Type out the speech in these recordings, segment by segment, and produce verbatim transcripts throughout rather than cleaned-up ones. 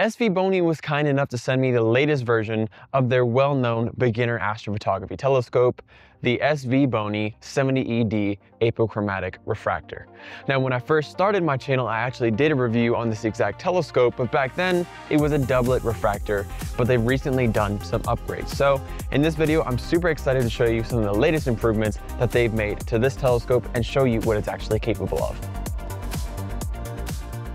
S V BONY was kind enough to send me the latest version of their well-known beginner astrophotography telescope, the S V BONY seventy E D apochromatic refractor. Now, when I first started my channel, I actually did a review on this exact telescope, but back then it was a doublet refractor, but they've recently done some upgrades. So in this video, I'm super excited to show you some of the latest improvements that they've made to this telescope and show you what it's actually capable of.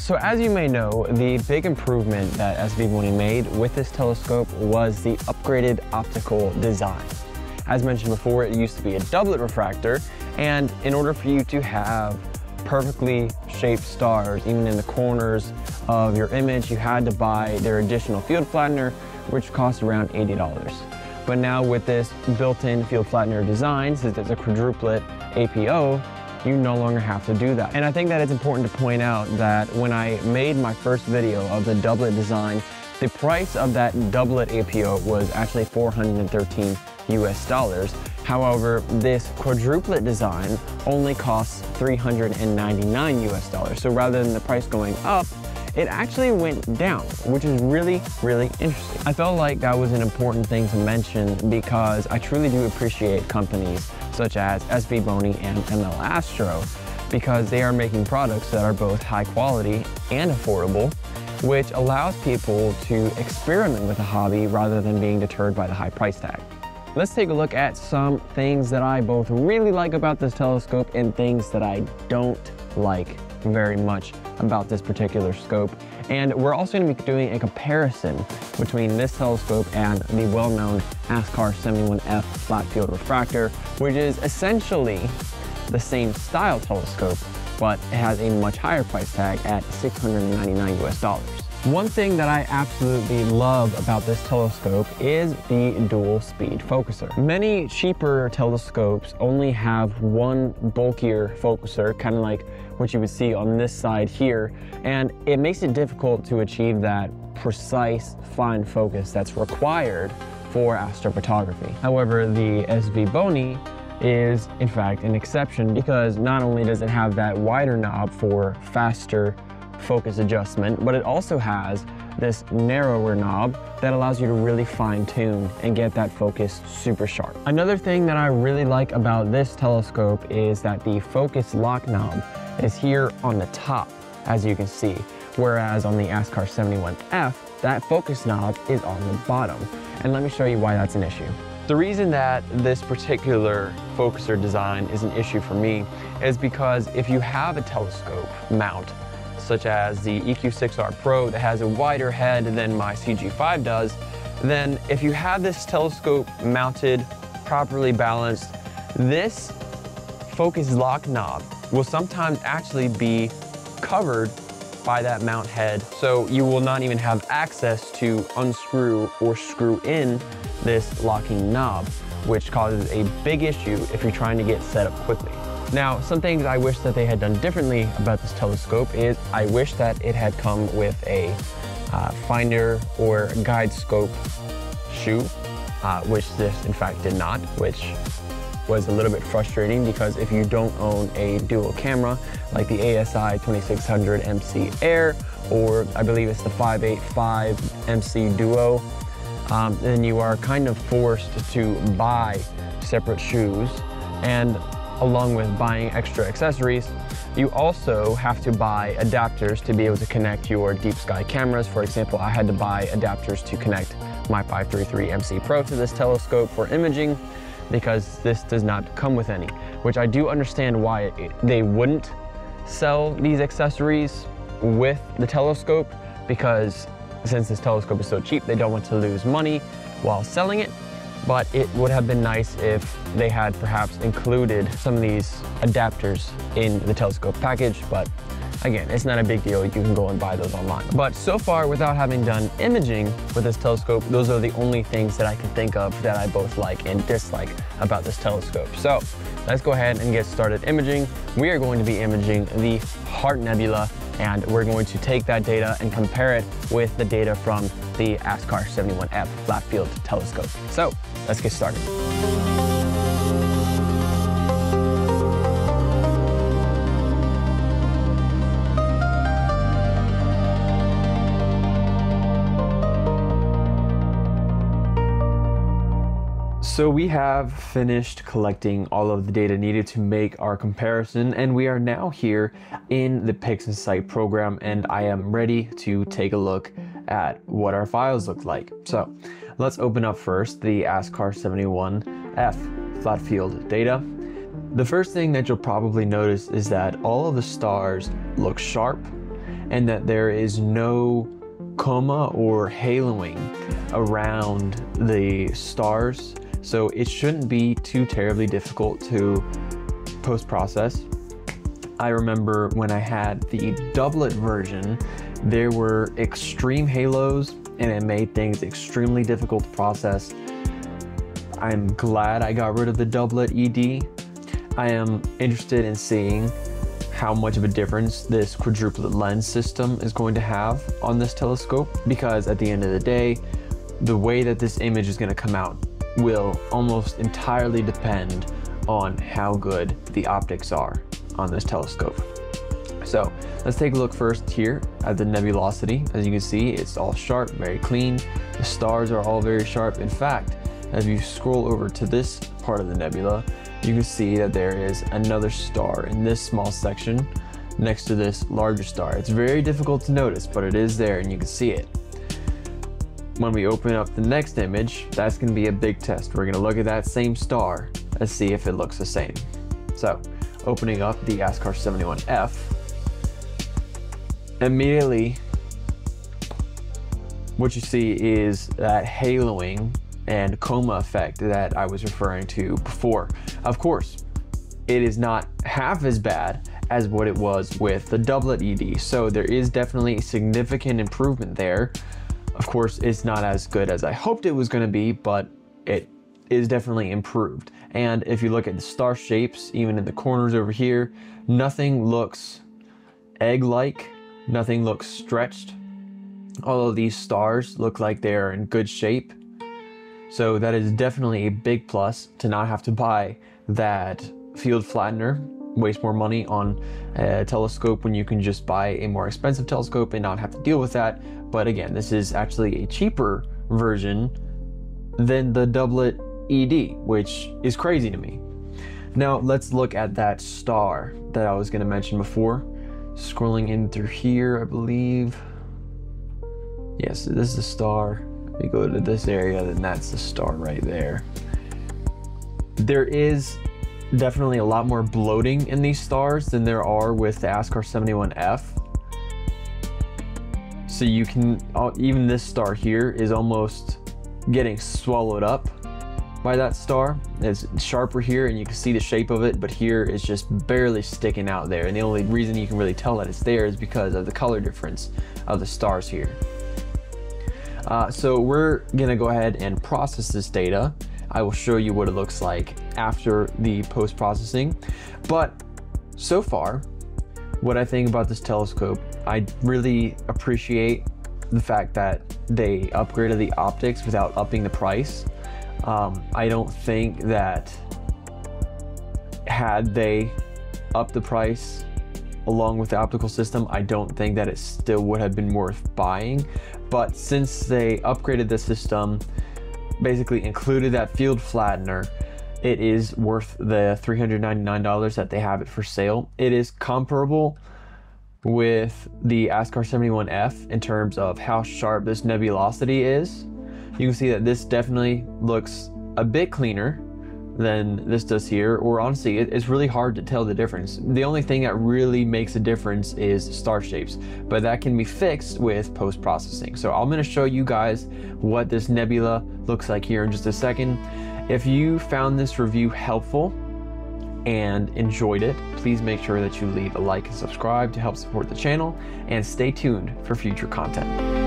So as you may know, the big improvement that S V BONY made with this telescope was the upgraded optical design. As mentioned before, it used to be a doublet refractor, and in order for you to have perfectly shaped stars, even in the corners of your image, you had to buy their additional field flattener, which cost around eighty dollars. But now with this built-in field flattener design, since it's a quadruplet A P O, you no longer have to do that. And I think that it's important to point out that when I made my first video of the doublet design, the price of that doublet A P O was actually four hundred thirteen U S dollars. However, this quadruplet design only costs three hundred ninety-nine U S dollars. So rather than the price going up, it actually went down, which is really, really interesting. I felt like that was an important thing to mention because I truly do appreciate companies such as S V BONY and M L Astro, because they are making products that are both high quality and affordable, which allows people to experiment with a hobby rather than being deterred by the high price tag. Let's take a look at some things that I both really like about this telescope and things that I don't like very much about this particular scope. And we're also going to be doing a comparison between this telescope and the well-known Askar seventy-one F flat field refractor, which is essentially the same style telescope, but it has a much higher price tag at six hundred ninety-nine U S dollars. One thing that I absolutely love about this telescope is the dual speed focuser. Many cheaper telescopes only have one bulkier focuser, kind of like what you would see on this side here, and it makes it difficult to achieve that precise fine focus that's required for astrophotography. However, the S V BONY is in fact an exception, because not only does it have that wider knob for faster focus adjustment, but it also has this narrower knob that allows you to really fine tune and get that focus super sharp. Another thing that I really like about this telescope is that the focus lock knob is here on the top, as you can see, whereas on the Askar seventy-one F, that focus knob is on the bottom. And let me show you why that's an issue. The reason that this particular focuser design is an issue for me is because if you have a telescope mount such as the E Q six R Pro that has a wider head than my C G five does, then if you have this telescope mounted, properly balanced, this focus lock knob will sometimes actually be covered by that mount head. So you will not even have access to unscrew or screw in this locking knob, which causes a big issue if you're trying to get set up quickly. Now, some things I wish that they had done differently about this telescope is I wish that it had come with a uh, finder or guide scope shoe, uh, which this in fact did not, which was a little bit frustrating, because if you don't own a dual camera like the A S I twenty-six hundred M C Air, or I believe it's the five eighty-five M C Duo, um, then you are kind of forced to buy separate shoes, and along with buying extra accessories, you also have to buy adapters to be able to connect your deep sky cameras. For example, I had to buy adapters to connect my five thirty-three M C Pro to this telescope for imaging, because this does not come with any, which I do understand why it, they wouldn't sell these accessories with the telescope, because since this telescope is so cheap, they don't want to lose money while selling it. But it would have been nice if they had perhaps included some of these adapters in the telescope package, but again, it's not a big deal. You can go and buy those online. But so far, without having done imaging with this telescope, those are the only things that I can think of that I both like and dislike about this telescope. So let's go ahead and get started imaging. We are going to be imaging the Heart Nebula, and we're going to take that data and compare it with the data from the Askar seventy-one F flat field telescope. So let's get started. So we have finished collecting all of the data needed to make our comparison, and we are now here in the PixInsight program, and I am ready to take a look at what our files look like. So let's open up first the Askar seventy-one F flat field data. The first thing that you'll probably notice is that all of the stars look sharp and that there is no coma or haloing around the stars, so it shouldn't be too terribly difficult to post-process. I remember when I had the doublet version, there were extreme halos and it made things extremely difficult to process. I'm glad I got rid of the doublet E D. I am interested in seeing how much of a difference this quadruplet lens system is going to have on this telescope, because at the end of the day, the way that this image is going to come out will almost entirely depend on how good the optics are on this telescope. So let's take a look first here at the nebulosity. As you can see, it's all sharp, very clean. The stars are all very sharp. In fact, as you scroll over to this part of the nebula, you can see that there is another star in this small section next to this larger star. It's very difficult to notice, but it is there and you can see it. When we open up the next image, that's going to be a big test. We're going to look at that same star and see if it looks the same. So opening up the Askar seventy-one F, immediately what you see is that haloing and coma effect that I was referring to before. Of course, it is not half as bad as what it was with the doublet E D, so there is definitely significant improvement there. Of course, it's not as good as I hoped it was going to be, but it is definitely improved. And if you look at the star shapes, even in the corners over here, nothing looks egg-like, nothing looks stretched. All of these stars look like they're in good shape. So that is definitely a big plus to not have to buy that field flattener, waste more money on a telescope when you can just buy a more expensive telescope and not have to deal with that. But again, this is actually a cheaper version than the doublet E D, which is crazy to me. Now let's look at that star that I was going to mention before. Scrolling in through here, I believe. Yes, yeah, so this is the star. We go to this area, then that's the star right there. There is definitely a lot more bloating in these stars than there are with the Askar seventy-one F. So you can, even this star here is almost getting swallowed up by that star. It's sharper here and you can see the shape of it, but here it's just barely sticking out there. And the only reason you can really tell that it's there is because of the color difference of the stars here. Uh, so we're gonna go ahead and process this data. I will show you what it looks like after the post-processing. But so far, what I think about this telescope, I really appreciate the fact that they upgraded the optics without upping the price. Um, I don't think that had they upped the price along with the optical system, I don't think that it still would have been worth buying. But since they upgraded the system, basically included that field flattener, it is worth the three hundred ninety-nine dollars that they have it for sale. It is comparable with the Askar seventy-one F in terms of how sharp this nebulosity is. You can see that this definitely looks a bit cleaner than this does here, or honestly, it, it's really hard to tell the difference. The only thing that really makes a difference is star shapes, but that can be fixed with post-processing. So I'm gonna show you guys what this nebula looks like here in just a second. If you found this review helpful and enjoyed it, please make sure that you leave a like and subscribe to help support the channel, and stay tuned for future content.